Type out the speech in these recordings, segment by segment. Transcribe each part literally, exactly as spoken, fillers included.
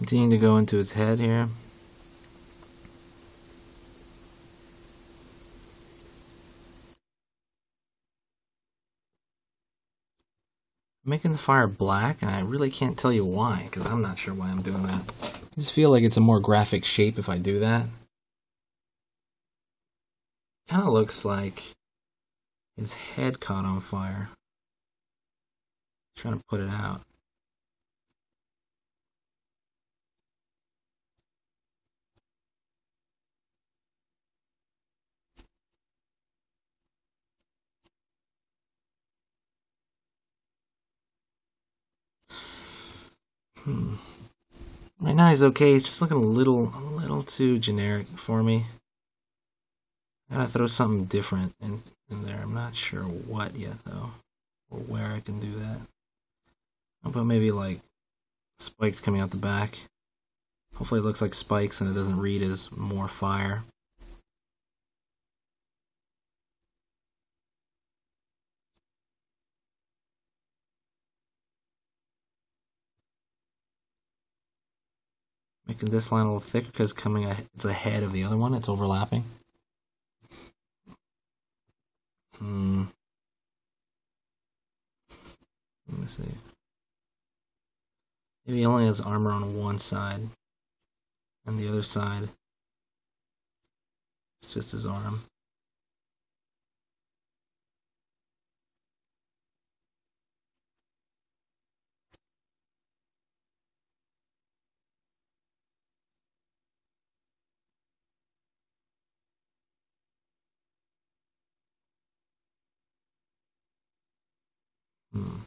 Continuing to go into its head here. Making the fire black, and I really can't tell you why, because I'm not sure why I'm doing that. I just feel like it's a more graphic shape if I do that. Kind of looks like his head caught on fire. I'm trying to put it out. Hmm. Right now he's okay, he's just looking a little, a little too generic for me. I gotta throw something different in, in there. I'm not sure what yet though, or where I can do that. How about maybe like spikes coming out the back? Hopefully it looks like spikes and it doesn't read as more fire. Making this line a little thicker because coming a, it's ahead of the other one, it's overlapping. Hmm. Let me see. Maybe he only has armor on one side, and the other side, it's just his arm. Hmm.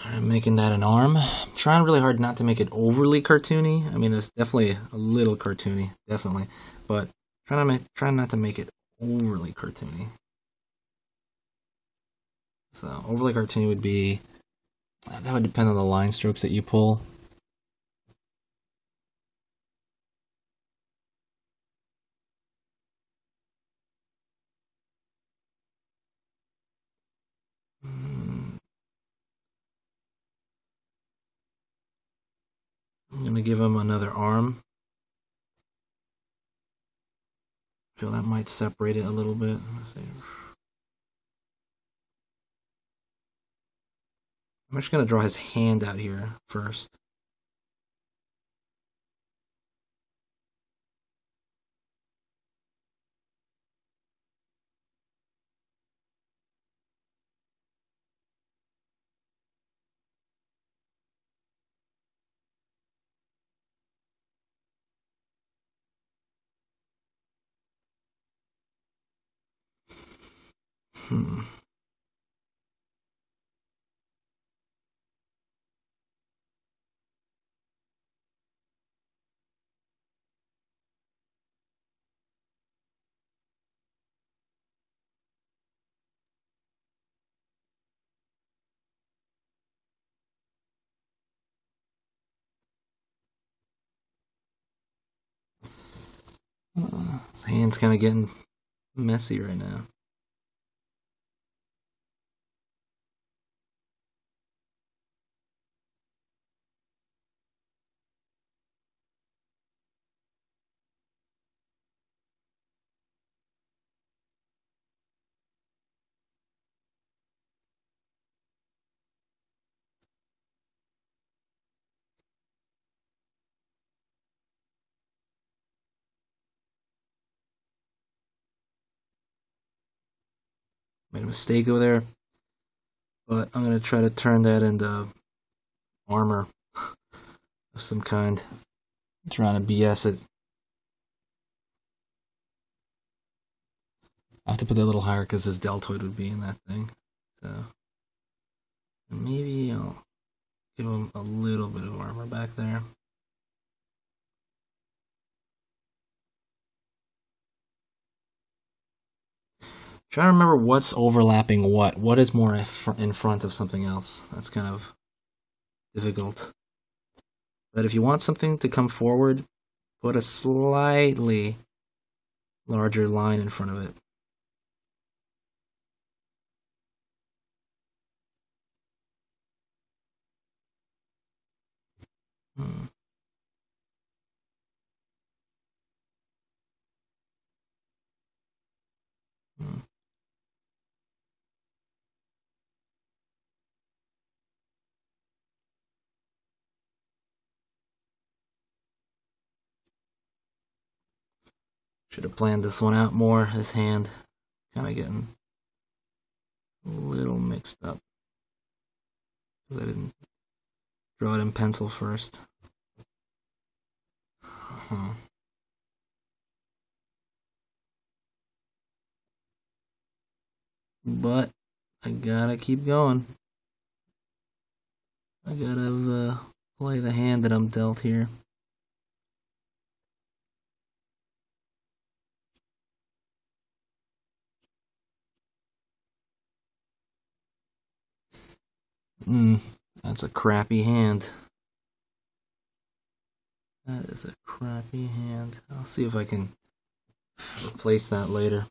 I'm making that an arm. I'm trying really hard not to make it overly cartoony. I mean, it's definitely a little cartoony, definitely, but trying to make, trying not to make it overly cartoony. So overly cartoony would be. That would depend on the line strokes that you pull. I'm going to give him another arm. I feel that might separate it a little bit. Let's see. I'm just going to draw his hand out here first. Hmm. Uh, his hand's kind of getting messy right now. Made a mistake over there, but I'm going to try to turn that into armor of some kind. I'm trying to B S it. I have to put that a little higher because his deltoid would be in that thing. So maybe I'll give him a little bit of armor back there. Trying to remember what's overlapping what. What is more in front of something else? That's kind of difficult. But if you want something to come forward, put a slightly larger line in front of it. Hmm. Hmm. Should have planned this one out more. This hand kind of getting a little mixed up because I didn't draw it in pencil first. Huh. But I gotta keep going. I gotta uh, play the hand that I'm dealt here. Mm, that's a crappy hand. That is a crappy hand. I'll see if I can replace that later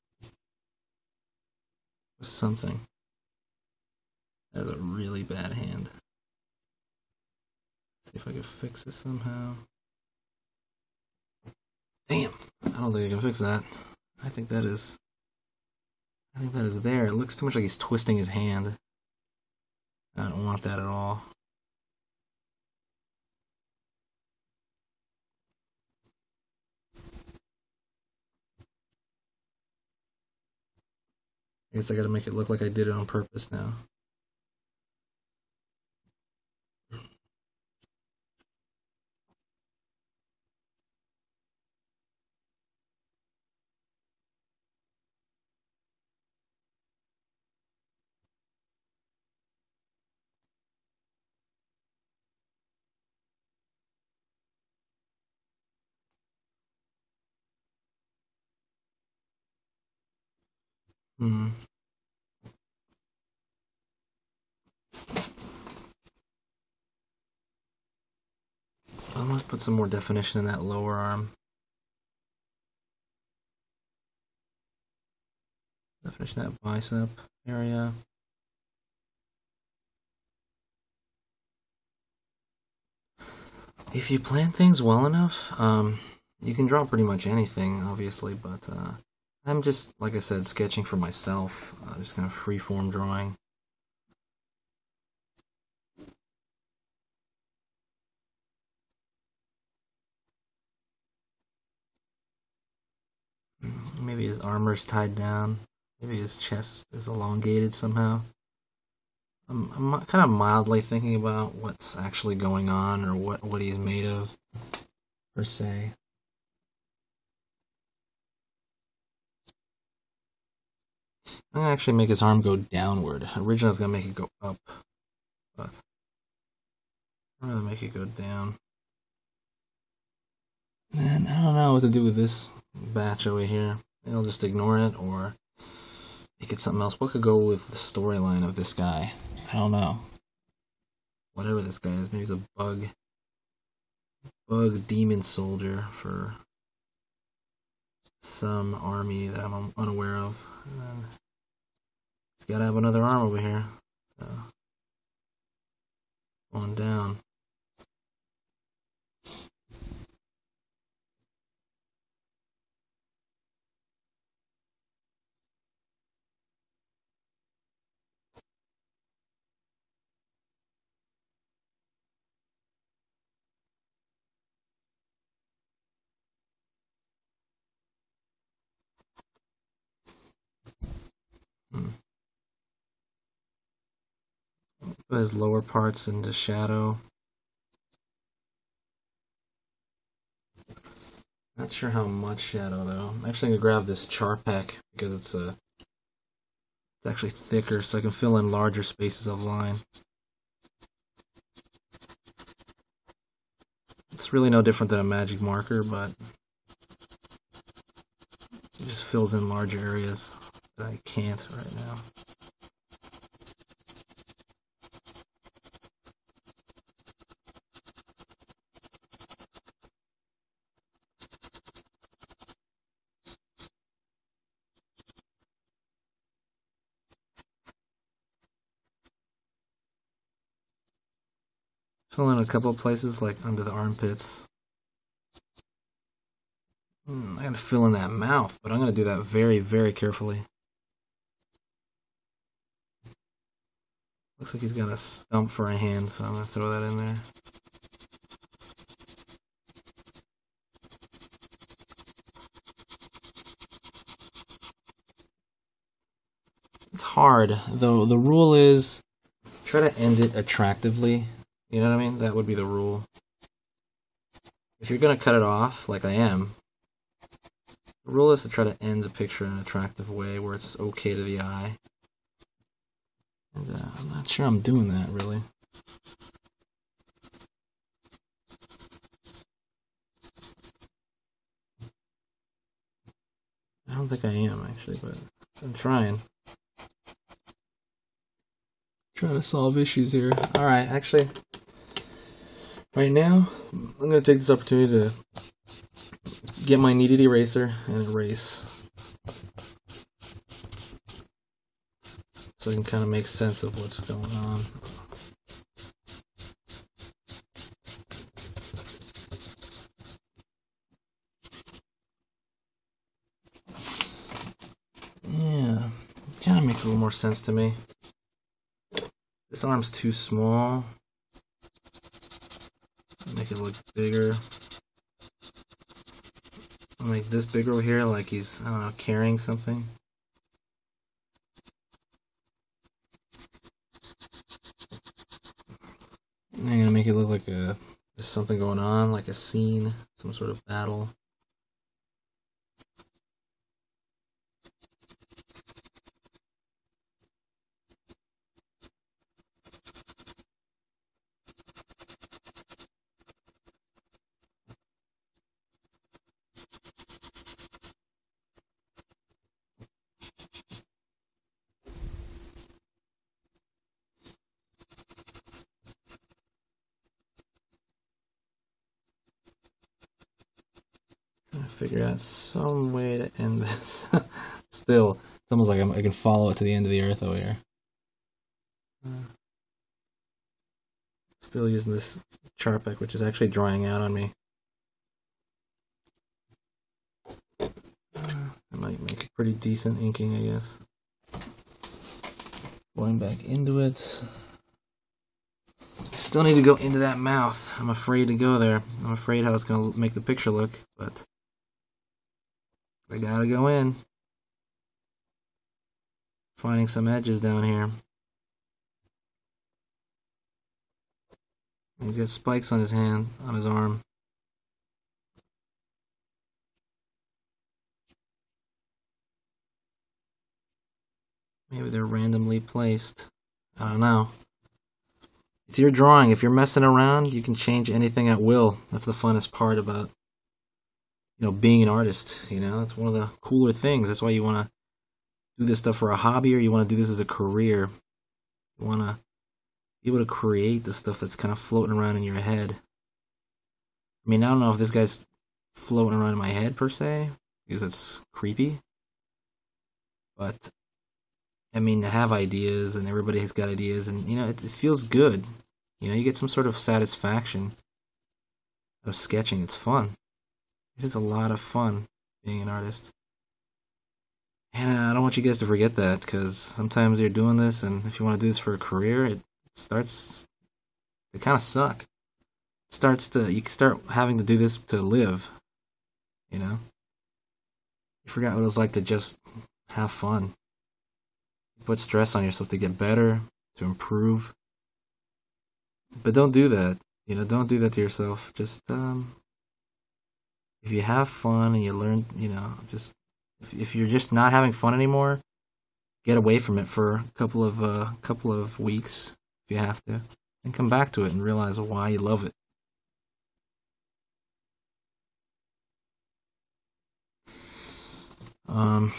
with something. That is a really bad hand. See if I can fix it somehow. Damn! I don't think I can fix that. I think that is... I think that is there. It looks too much like he's twisting his hand. I don't want that at all. I guess I gotta make it look like I did it on purpose now. Hmm. I must put some more definition in that lower arm. Definition that bicep area. If you plan things well enough, um, you can draw pretty much anything, obviously, but uh, I'm just, like I said, sketching for myself. I'm just kind of free-form drawing. Maybe his armor's tied down. Maybe his chest is elongated somehow. I'm, I'm kind of mildly thinking about what's actually going on or what, what he's made of, per se. I'm going to actually make his arm go downward. Originally I was going to make it go up, but I'd rather make it go down. And I don't know what to do with this batch over here. I'll just ignore it or make it something else. What could go with the storyline of this guy? I don't know. Whatever this guy is, maybe he's a bug. Bug demon soldier for some army that I'm unaware of. And then he's gotta have another arm over here. So, on down. Put his lower parts into shadow. Not sure how much shadow though. I'm actually gonna grab this char pack because it's a it's actually thicker, so I can fill in larger spaces of line. It's really no different than a magic marker, but it just fills in larger areas that I can't right now. Fill in a couple of places, like under the armpits. Mm, I gotta fill in that mouth, but I'm gonna do that very, very carefully. Looks like he's got a stump for a hand, so I'm gonna throw that in there. It's hard, though. The rule is try to end it attractively. You know what I mean? That would be the rule. If you're gonna cut it off, like I am, the rule is to try to end the picture in an attractive way where it's okay to the eye. And, uh, I'm not sure I'm doing that, really. I don't think I am, actually, but I'm trying. Trying to solve issues here. Alright, actually, right now, I'm going to take this opportunity to get my kneaded eraser and erase, so I can kind of make sense of what's going on. Yeah, it kind of makes a little more sense to me. This arm's too small. Make it look bigger. I'll make this bigger over here, like he's, I don't know, carrying something. I'm gonna make it look like a, there's something going on, like a scene, some sort of battle. Figure out some way to end this. Still, it's almost like I'm, I can follow it to the end of the earth over here. Uh, still using this Charpak, which is actually drying out on me. Uh, I might make a pretty decent inking, I guess. Going back into it. Still need to go into that mouth. I'm afraid to go there. I'm afraid how it's going to make the picture look, but I gotta go in. Finding some edges down here. He's got spikes on his hand, on his arm. Maybe they're randomly placed. I don't know. It's your drawing. If you're messing around, you can change anything at will. That's the funnest part about, you know, being an artist. You know, that's one of the cooler things. That's why you want to do this stuff for a hobby, or you want to do this as a career. You want to be able to create the stuff that's kind of floating around in your head. I mean, I don't know if this guy's floating around in my head per se, because that's creepy. But I mean, to have ideas, and everybody has got ideas, and you know, it, it feels good. You know, you get some sort of satisfaction of sketching. It's fun. It is a lot of fun being an artist. And uh, I don't want you guys to forget that, because sometimes you're doing this, and if you want to do this for a career, it starts to kind of suck. It starts to, you start having to do this to live, you know? You forgot what it was like to just have fun. You put stress on yourself to get better, to improve. But don't do that, you know, don't do that to yourself. Just, um... if you have fun and you learn, you know, just if, if you're just not having fun anymore, get away from it for a couple of uh, couple of weeks if you have to, and come back to it and realize why you love it. Um.